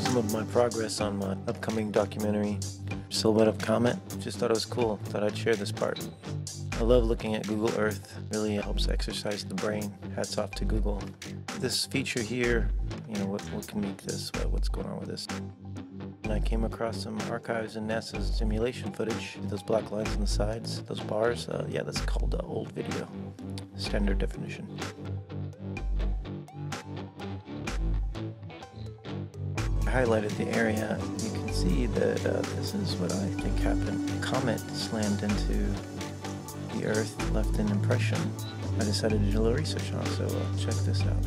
Some of my progress on my upcoming documentary, Silhouette of a Comet. Just thought it was cool, thought I'd share this part. I love looking at Google Earth, really helps exercise the brain. Hats off to Google. This feature here, you know, what can make this, what's going on with this? And I came across some archives in NASA's simulation footage. Those black lines on the sides, those bars, yeah, that's called old video, standard definition. I highlighted the area. You can see that this is what I think happened. A comet slammed into the Earth, left an impression. I decided to do a little research on it, so check this out.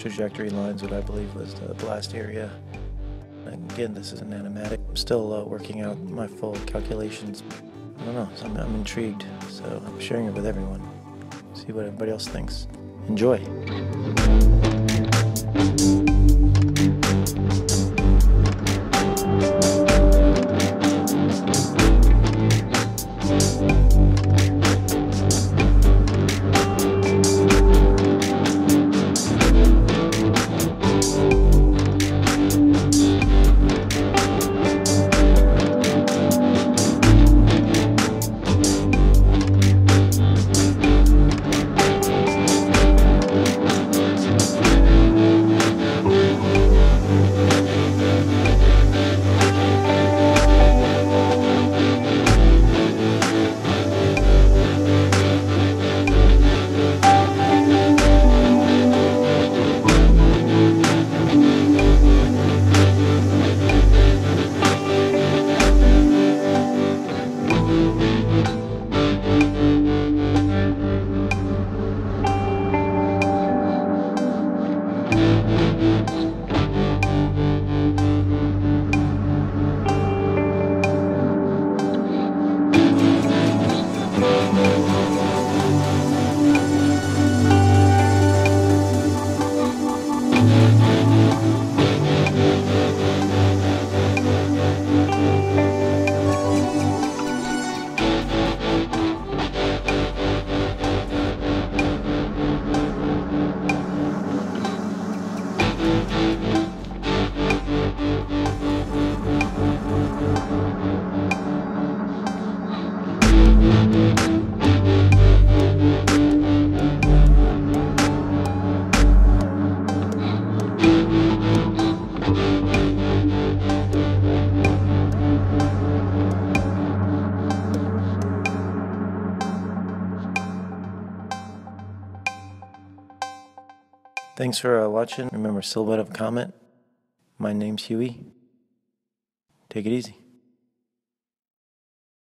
Trajectory lines, what I believe was the blast area. And again, this is an animatic. I'm still working out my full calculations. I don't know, so I'm intrigued, so I'm sharing it with everyone. See what everybody else thinks. Enjoy. Thanks for watching. Remember, Silhouette of a Comet. My name's Huey. Take it easy.